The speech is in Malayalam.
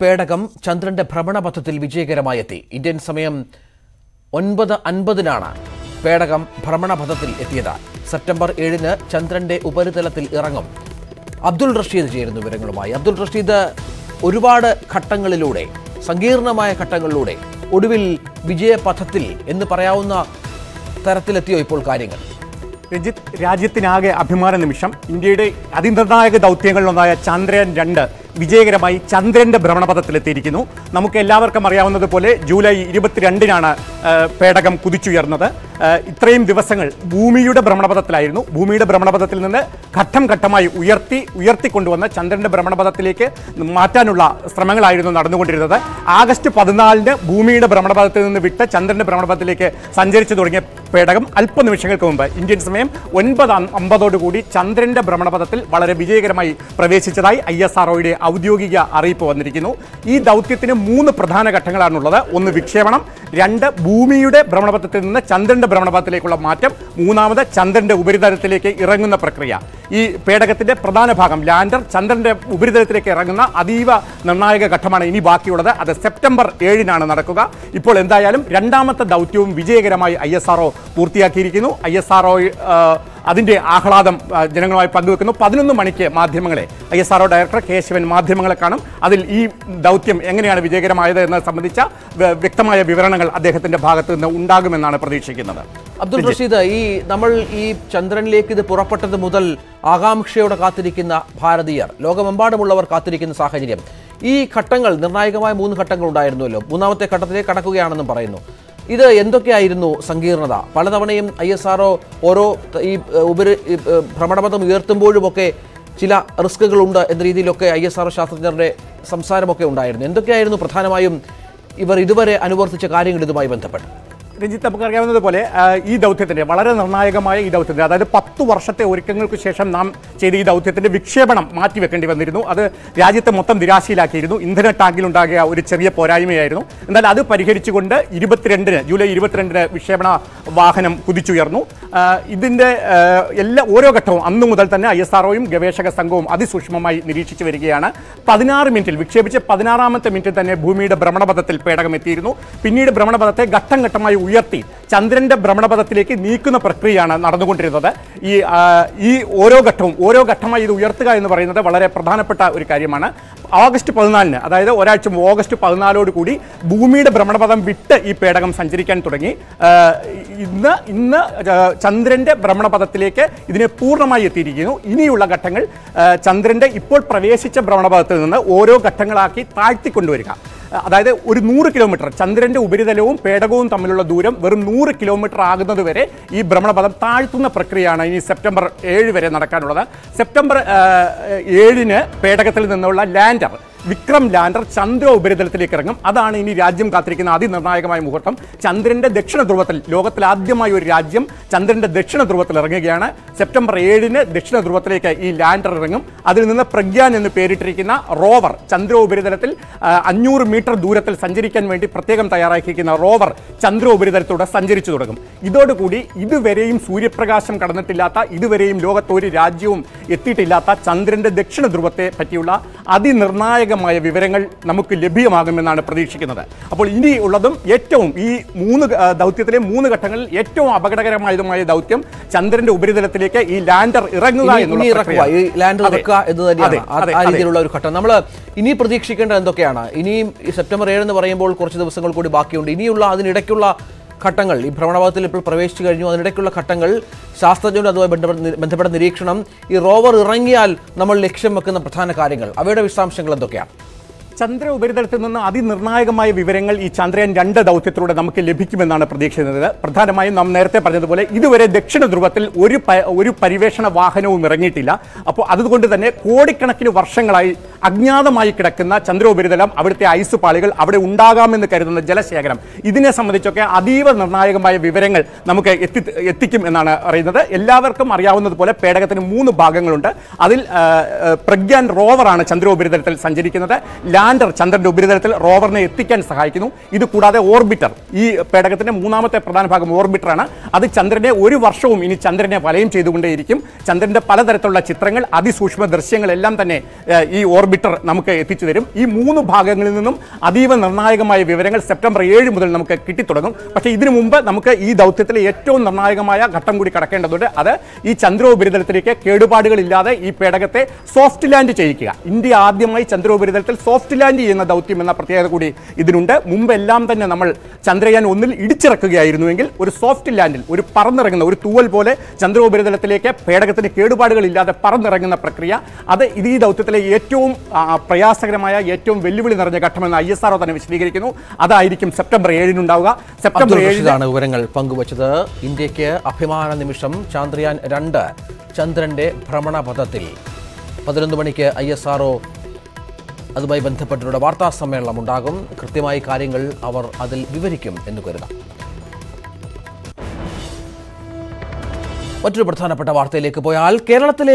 പേടകം ചന്ദ്രന്റെ ഭ്രമണപഥത്തിൽ വിജയകരമായെത്തി. ഇന്ത്യൻ സമയം 9:50-ന് പേടകം ഭ്രമണപഥത്തിൽ എത്തിയത്. സെപ്റ്റംബർ 7-ന് ചന്ദ്രന്റെ ഉപരിതലത്തിൽ ഇറങ്ങും. അബ്ദുൾ റഷീദ് ചേരുന്നു വിവരങ്ങളുമായി. അബ്ദുൾ റഷീദ്, ഒരുപാട് ഘട്ടങ്ങളിലൂടെ, സങ്കീർണമായ ഘട്ടങ്ങളിലൂടെ ഒടുവിൽ വിജയപഥത്തിൽ എന്ന് പറയാവുന്ന തരത്തിലെത്തിയോ ഇപ്പോൾ കാര്യങ്ങൾ? രഞ്ജിത്ത്, രാജ്യത്തിനാകെ അഭിമാന നിമിഷം. ഇന്ത്യയുടെ അതിനിർണായക ദൗത്യങ്ങളിലൊന്നായ ചന്ദ്രയാൻ 2 വിജയകരമായി ചന്ദ്രന്റെ ഭ്രമണപഥത്തിലെത്തിയിരിക്കുന്നു. നമുക്ക് എല്ലാവർക്കും അറിയാവുന്നതുപോലെ ജൂലൈ 22-നാണ് പേടകം കുതിച്ചുയർന്നത്. ഇത്രയും ദിവസങ്ങൾ ഭൂമിയുടെ ഭ്രമണപഥത്തിലായിരുന്നു. ഭൂമിയുടെ ഭ്രമണപഥത്തിൽ നിന്ന് ഘട്ടം ഘട്ടമായി ഉയർത്തിക്കൊണ്ടുവന്ന് ചന്ദ്രന്റെ ഭ്രമണപഥത്തിലേക്ക് മാറ്റാനുള്ള ശ്രമങ്ങളായിരുന്നു നടന്നുകൊണ്ടിരുന്നത്. ആഗസ്റ്റ് 14-ന് ഭൂമിയുടെ ഭ്രമണപഥത്തിൽ നിന്ന് വിട്ട് ചന്ദ്രന്റെ ഭ്രമണപഥത്തിലേക്ക് സഞ്ചരിച്ചു തുടങ്ങിയ പേടകം അല്പനിമിഷങ്ങൾക്ക് മുമ്പ് ഇന്ത്യൻ സമയം 9:50-ഓടുകൂടി ചന്ദ്രന്റെ ഭ്രമണപഥത്തിൽ വളരെ വിജയകരമായി പ്രവേശിച്ചതായി ISROയുടെ ഔദ്യോഗിക അറിയിപ്പ് വന്നിരിക്കുന്നു. ഈ ദൗത്യത്തിന് 3 പ്രധാന ഘട്ടങ്ങളാണുള്ളത്. 1 വിക്ഷേപണം, 2 ഭൂമിയുടെ ഭ്രമണപഥത്തിൽ നിന്ന് ചന്ദ്രന്റെ ഭ്രമണപഥത്തിലേക്കുള്ള മാറ്റം, 3 ചന്ദ്രന്റെ ഉപരിതലത്തിലേക്ക് ഇറങ്ങുന്ന പ്രക്രിയ. ഈ പേടകത്തിന്റെ പ്രധാന ഭാഗം, ലാൻഡർ, ചന്ദ്രന്റെ ഉപരിതലത്തിലേക്ക് ഇറങ്ങുന്ന അതീവ നിർണായക ഘട്ടമാണ് ഇനി ബാക്കിയുള്ളത്. അത് സെപ്റ്റംബർ 7-നാണ് നടക്കുക. ഇപ്പോൾ എന്തായാലും രണ്ടാമത്തെ ദൗത്യവും വിജയകരമായി ISRO പൂർത്തിയാക്കിയിരിക്കുന്നു. ISRO അതിൻ്റെ ആഹ്ലാദം ജനങ്ങളുമായി പങ്കുവെക്കുന്നു. 11 മണിക്ക് മാധ്യമങ്ങളെ ISRO ഡയറക്ടർ കേശവൻ മാധ്യമങ്ങളെ കാണും. അതിൽ ഈ ദൗത്യം എങ്ങനെയാണ് വിജയകരമായത് എന്നത് സംബന്ധിച്ച വ്യക്തമായ വിവരണങ്ങൾ അദ്ദേഹത്തിൻ്റെ ഭാഗത്ത് നിന്ന് ഉണ്ടാകുമെന്നാണ് പ്രതീക്ഷിക്കുന്നത്. അബ്ദുൾ റഷീദ്, നമ്മൾ ചന്ദ്രനിലേക്ക് ഇത് പുറപ്പെട്ടത് മുതൽ ആകാംക്ഷയോടെ കാത്തിരിക്കുന്ന ഭാരതീയർ, ലോകമെമ്പാടുമുള്ളവർ കാത്തിരിക്കുന്ന സാഹചര്യം, ഈ ഘട്ടങ്ങൾ, നിർണായകമായ 3 ഘട്ടങ്ങൾ ഉണ്ടായിരുന്നല്ലോ, 3ാമത്തെ ഘട്ടത്തിലേക്ക് കടക്കുകയാണെന്നും പറയുന്നു. ഇത് എന്തൊക്കെയായിരുന്നു സങ്കീർണത? പലതവണയും ISRO ഓരോ ഭ്രമണപഥം ഉയർത്തുമ്പോഴുമൊക്കെ ചില റിസ്കുകളുണ്ട് എന്ന രീതിയിലൊക്കെ ISRO ശാസ്ത്രജ്ഞരുടെ സംസാരമൊക്കെ ഉണ്ടായിരുന്നു. എന്തൊക്കെയായിരുന്നു പ്രധാനമായും ഇവർ ഇതുവരെ അനുവർത്തിച്ച കാര്യങ്ങൾ ഇതുമായി ബന്ധപ്പെട്ട്? രഞ്ജിത്ത്, നമുക്കറിയാവുന്നതുപോലെ ഈ ദൗത്യത്തിൻ്റെ വളരെ നിർണായകമായ ഈ ദൗത്യത്തിൻ്റെ, അതായത് 10 വർഷത്തെ ഒരുക്കങ്ങൾക്ക് ശേഷം നാം ചെയ്ത ഈ ദൗത്യത്തിൻ്റെ വിക്ഷേപണം മാറ്റിവെക്കേണ്ടി വന്നിരുന്നു. അത് രാജ്യത്തെ മൊത്തം നിരാശയിലാക്കിയിരുന്നു. ഇന്ധന ടാങ്കിലുണ്ടാകിയ ഒരു ചെറിയ പോരായ്മയായിരുന്നു. എന്നാൽ അത് പരിഹരിച്ചുകൊണ്ട് ജൂലൈ 22-ന് വിക്ഷേപണ വാഹനം കുതിച്ചുയർന്നു. ഇതിൻ്റെ എല്ലാ ഓരോ ഘട്ടവും അന്നു മുതൽ തന്നെ ISROയും ഗവേഷക സംഘവും അതിസൂക്ഷ്മമായി നിരീക്ഷിച്ചു വരികയാണ്. 16 മിനിറ്റിൽ വിക്ഷേപിച്ച് 16-ാമത്തെ മിനിറ്റിൽ തന്നെ ഭൂമിയുടെ ഭ്രമണപഥത്തിൽ പേടകം എത്തിയിരുന്നു. പിന്നീട് ഭ്രമണപഥത്തെ ഘട്ടം ഘട്ടമായി ഉയർത്തി ചന്ദ്രന്റെ ഭ്രമണപഥത്തിലേക്ക് നീക്കുന്ന പ്രക്രിയയാണ് നടന്നുകൊണ്ടിരുന്നത്. ഈ ഓരോ ഘട്ടവും, ഓരോ ഘട്ടമായി ഇത് ഉയർത്തുക എന്ന് പറയുന്നത് വളരെ പ്രധാനപ്പെട്ട ഒരു കാര്യമാണ്. ആഗസ്റ്റ് 14-ന്, അതായത് ഒരാഴ്ച, ആഗസ്റ്റ് 14-ഓടുകൂടി ഭൂമിയുടെ ഭ്രമണപഥം വിട്ട് ഈ പേടകം സഞ്ചരിക്കാൻ തുടങ്ങി. ഇന്ന് ചന്ദ്രന്റെ ഭ്രമണപഥത്തിലേക്ക് ഇതിനെ പൂർണ്ണമായി എത്തിയിരിക്കുന്നു. ഇനിയുള്ള ഘട്ടങ്ങൾ ചന്ദ്രന്റെ ഇപ്പോൾ പ്രവേശിച്ച ഭ്രമണപഥത്തിൽ നിന്ന് ഓരോ ഘട്ടങ്ങളാക്കി താഴ്ത്തിക്കൊണ്ടുവരിക. അതായത് ഒരു 100 കിലോമീറ്റർ, ചന്ദ്രന്റെ ഉപരിതലവും പേടകവും തമ്മിലുള്ള ദൂരം വെറും 100 കിലോമീറ്റർ ആകുന്നതുവരെ ഈ ഭ്രമണപഥം താഴ്ത്തുന്ന പ്രക്രിയയാണ് ഇനി സെപ്റ്റംബർ 7 വരെ നടക്കാനുള്ളത്. സെപ്റ്റംബർ 7-ന് പേടകത്തിൽ നിന്നുള്ള ലാൻഡർ, വിക്രം ലാൻഡർ ചന്ദ്ര ഉപരിതലത്തിലേക്ക് ഇറങ്ങും. അതാണ് ഇനി രാജ്യം കാത്തിരിക്കുന്ന അതിനിർണായകമായ മുഹൂർത്തം. ചന്ദ്രന്റെ ദക്ഷിണ ധ്രുവത്തിൽ, ലോകത്തിലാദ്യമായി ഒരു രാജ്യം ചന്ദ്രന്റെ ദക്ഷിണ ധ്രുവത്തിൽ ഇറങ്ങുകയാണ്. സെപ്റ്റംബർ 7-ന് ദക്ഷിണ ധ്രുവത്തിലേക്ക് ഈ ലാൻഡർ ഇറങ്ങും. അതിൽ നിന്ന് പ്രഗ്യാൻ എന്ന് പേരിട്ടിരിക്കുന്ന റോവർ, ചന്ദ്ര ഉപരിതലത്തിൽ 500 മീറ്റർ ദൂരത്തിൽ സഞ്ചരിക്കാൻ വേണ്ടി പ്രത്യേകം തയ്യാറാക്കിയിരിക്കുന്ന റോവർ ചന്ദ്ര ഉപരിതലത്തിലൂടെ സഞ്ചരിച്ചു തുടങ്ങും. ഇതോടുകൂടി ഇതുവരെയും സൂര്യപ്രകാശം കടന്നിട്ടില്ലാത്ത, ഇതുവരെയും ലോകത്തൊരു രാജ്യവും എത്തിയിട്ടില്ലാത്ത ചന്ദ്രന്റെ ദക്ഷിണ ധ്രുവത്തെ പറ്റിയുള്ള അതിനിർണായക വിവരങ്ങൾ നമുക്ക് ലഭ്യമാകുമെന്നാണ് പ്രതീക്ഷിക്കുന്നത്. അപ്പോൾ ഇനി ഉള്ളതും ഏറ്റവും, ഈ 3 ദൗത്യത്തിലെ 3 ഘട്ടങ്ങളിൽ ഏറ്റവും അപകടകരമായതുമായ ദൗത്യം ചന്ദ്രന്റെ ഉപരിതലത്തിലേക്ക് ഈ ലാൻഡർ ഇറങ്ങുക എന്നുള്ള ഒരു ഘട്ടം. നമ്മൾ ഇനി പ്രതീക്ഷിക്കേണ്ടത് എന്തൊക്കെയാണ്? ഇനിയും സെപ്റ്റംബർ 7 എന്ന് പറയുമ്പോൾ കുറച്ച് ദിവസങ്ങൾ കൂടി ബാക്കിയുണ്ട്. ഇനിയുള്ള അതിനിടയ്ക്കുള്ള ഘട്ടങ്ങൾ, ഈ ഭ്രമണപഥത്തിൽ ഇപ്പോൾ പ്രവേശിച്ചു കഴിഞ്ഞു, അതിനിടയ്ക്കുള്ള ഘട്ടങ്ങൾ, ശാസ്ത്രജ്ഞരുടെ അതുമായി ബന്ധപ്പെട്ട നിരീക്ഷണം, ഈ റോവർ ഇറങ്ങിയാൽ നമ്മൾ ലക്ഷ്യം വെക്കുന്ന പ്രധാന കാര്യങ്ങൾ, അവയുടെ വിശദാംശങ്ങൾ എന്തൊക്കെയാണ്? ചന്ദ്ര ഉപരിതലത്തിൽ നിന്ന് അതിനിർണായകമായ വിവരങ്ങൾ ഈ ചന്ദ്രയാൻ 2 ദൗത്യത്തിലൂടെ നമുക്ക് ലഭിക്കുമെന്നാണ് പ്രതീക്ഷിക്കുന്നത്. പ്രധാനമായും നാം നേരത്തെ പറഞ്ഞതുപോലെ ഇതുവരെ ദക്ഷിണ ധ്രുവത്തിൽ ഒരു പരിവേഷണ വാഹനവും ഇറങ്ങിയിട്ടില്ല. അപ്പോൾ അതുകൊണ്ട് തന്നെ കോടിക്കണക്കിന് വർഷങ്ങളായി അജ്ഞാതമായി കിടക്കുന്ന ചന്ദ്ര ഉപരിതലം, അവിടുത്തെ ഐസ് പാളികൾ, അവിടെ ഉണ്ടാകാമെന്ന് കരുതുന്ന ജലശേഖരം, ഇതിനെ സംബന്ധിച്ചൊക്കെ അതീവ നിർണായകമായ വിവരങ്ങൾ നമുക്ക് എത്തിക്കും എന്നാണ് അറിയുന്നത്. എല്ലാവർക്കും അറിയാവുന്നതുപോലെ പേടകത്തിന് 3 ഭാഗങ്ങളുണ്ട്. അതിൽ പ്രഗ്യാൻ റോവറാണ് ചന്ദ്ര ഉപരിതലത്തിൽ സഞ്ചരിക്കുന്നത്. ലാൻഡർ ചന്ദ്രന്റെ ഉപരിതലത്തിൽ റോവറിനെ എത്തിക്കാൻ സഹായിക്കുന്നു. ഇത് കൂടാതെ ഓർബിറ്റർ, ഈ പേടകത്തിന്റെ മൂന്നാമത്തെ പ്രധാന ഭാഗം ഓർബിറ്ററാണ്. അത് ചന്ദ്രനെ ഒരു വർഷവും ഇനി ചന്ദ്രനെ വലയം ചെയ്തുകൊണ്ടേയിരിക്കും. ചന്ദ്രന്റെ പലതരത്തിലുള്ള ചിത്രങ്ങൾ, അതിസൂക്ഷ്മ ദൃശ്യങ്ങളെല്ലാം തന്നെ ഈ ഓർബിറ്റർ നമുക്ക് എത്തിച്ചു തരും. ഈ മൂന്ന് ഭാഗങ്ങളിൽ നിന്നും അതീവ നിർണായകമായ വിവരങ്ങൾ സെപ്റ്റംബർ 7 മുതൽ നമുക്ക് കിട്ടിത്തുടങ്ങും. പക്ഷേ ഇതിനു മുമ്പ് നമുക്ക് ഈ ദൗത്യത്തിലെ ഏറ്റവും നിർണായകമായ ഘട്ടം കൂടി കടക്കേണ്ടതുണ്ട്. അത് ഈ ചന്ദ്രോപരിതലത്തിലേക്ക് കേടുപാടുകളില്ലാതെ ഈ പേടകത്തെ സോഫ്റ്റ് ലാൻഡ് ചെയ്യിക്കുക. ഇന്ത്യ ആദ്യമായി ചന്ദ്രോപരിതലത്തിൽ സോഫ്റ്റ് ലാൻഡ് ചെയ്യുന്ന ദൗത്യം എന്ന പ്രത്യേകത കൂടി ഇതിനുണ്ട്. മുമ്പെല്ലാം തന്നെ നമ്മൾ ചന്ദ്രയാൻ 1-ൽ ഇടിച്ചിറക്കുകയായിരുന്നുവെങ്കിൽ ഒരു സോഫ്റ്റ് ലാൻഡിൽ, ഒരു പറന്നിറങ്ങുന്ന, ഒരു തൂവൽ പോലെ ചന്ദ്രോപരിതലത്തിലേക്ക് പേടകത്തിന് കേടുപാടുകളില്ലാതെ പറന്നിറങ്ങുന്ന പ്രക്രിയ, അത് ഈ ദൗത്യത്തിലെ ഏറ്റവും പ്രയാസകരമായ, ഏറ്റവും വെല്ലുവിളി നിറഞ്ഞ ഘട്ടമെന്ന് ISRO തന്നെ വിശദീകരിക്കുന്നു. അതായിരിക്കും സെപ്റ്റംബർ 7-ന് ഉണ്ടാവുക. സെപ്റ്റംബർ 7-ാണ് വിവരങ്ങൾ പങ്കുവച്ചത്. ഇന്ത്യക്ക് അഭിമാന നിമിഷം. ചന്ദ്രയാൻ 2 ചന്ദ്രന്റെ ഭ്രമണപഥത്തിൽ 11 മണിക്ക് ISRO അതുമായി ബന്ധപ്പെട്ടുള്ള വാർത്താ സമ്മേളനം ഉണ്ടാകും. കൃത്യമായി കാര്യങ്ങൾ അവർ അതിൽ വിവരിക്കും എന്ന് കരുതാം. മറ്റൊരു പ്രധാനപ്പെട്ട വാർത്തയിലേക്ക് പോയാൽ, കേരളത്തിലെ